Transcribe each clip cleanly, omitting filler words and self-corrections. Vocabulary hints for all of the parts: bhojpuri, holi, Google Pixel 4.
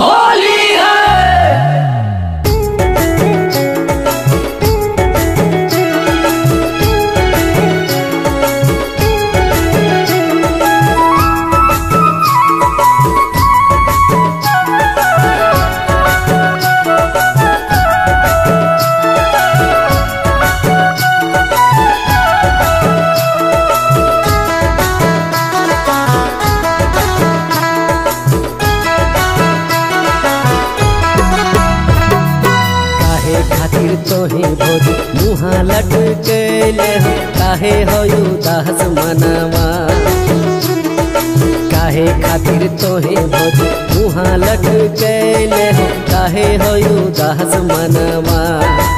होली है। तोहे भोज मुहा लटकले हो, काहे हो उदास मनवा। काहे खातिर तोहे भोज मुहा लटकले हो, काहे हो उदास मनवा।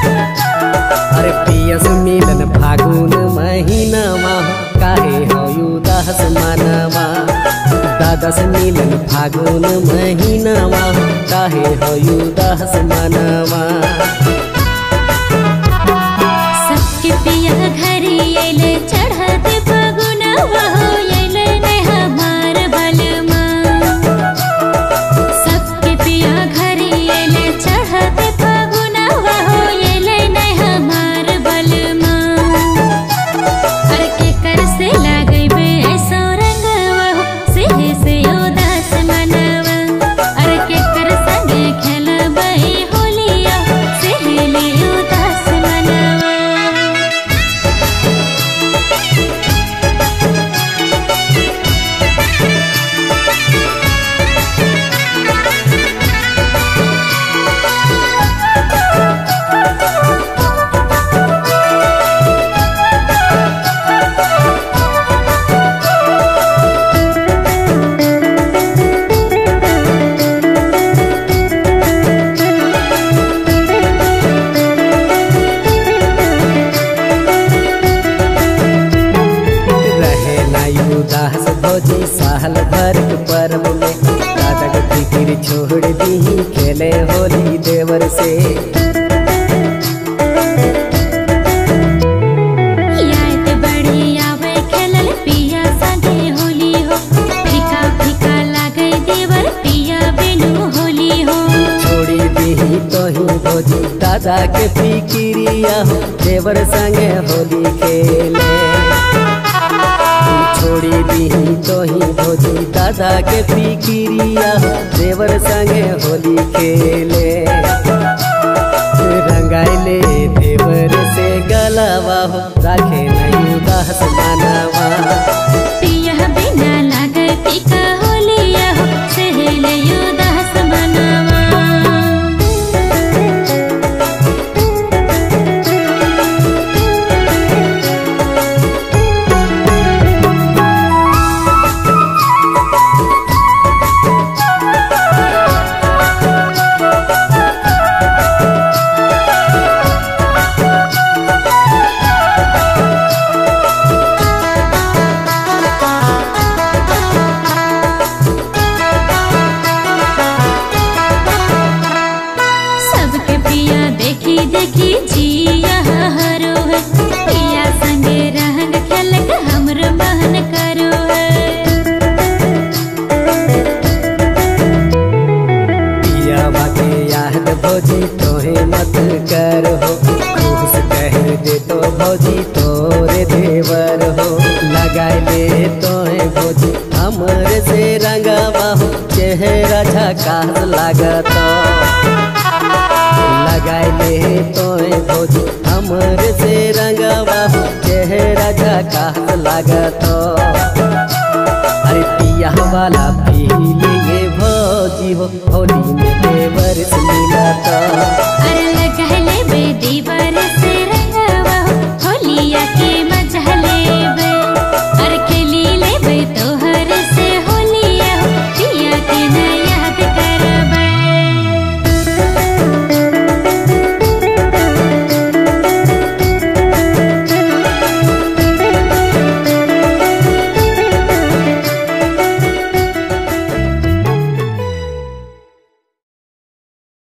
अरे पियस मिलन फागुन महीनावा, काहे हो उदास मनवा। दादा से मिलन फागुन महीनावा, काहे हो उदास मनवा। साल भर के पर्व में दादा के फिक्र छोड़ दी, खेले होली देवर से। याद बड़ी आवे खेलल पिया संगे होली हो, फीका फीका लागे देवर पिया बिनु होली हो। छोड़ी दी तोही भोज दादा के फिक्रिया हो, देवर संगे होली खेले। छोड़ी दी तोही भोजी दादा के फिक्रिया, देवर संगे होली खेले। रंगाइले देवर से गलावा हो, राखे नहीं उदास मनवा। पिया बिना लागे फीका होलिया हो, सहेले उदास मनवा। भौजी तोहे मत कर हो, खुश कह दे तो भौजी तोरे देवर हो। लगाए ले तोहे भौजी हमर से रंगावा हो, चेहरा झकास लागत। लगाए ले तोहे भौजी हमर से रंगावा हो, चेहरा झकास लागत। अरे पिया वाला पी ले भौजी हो, होली में देवर से मिला। अरे लगा ले बेदी।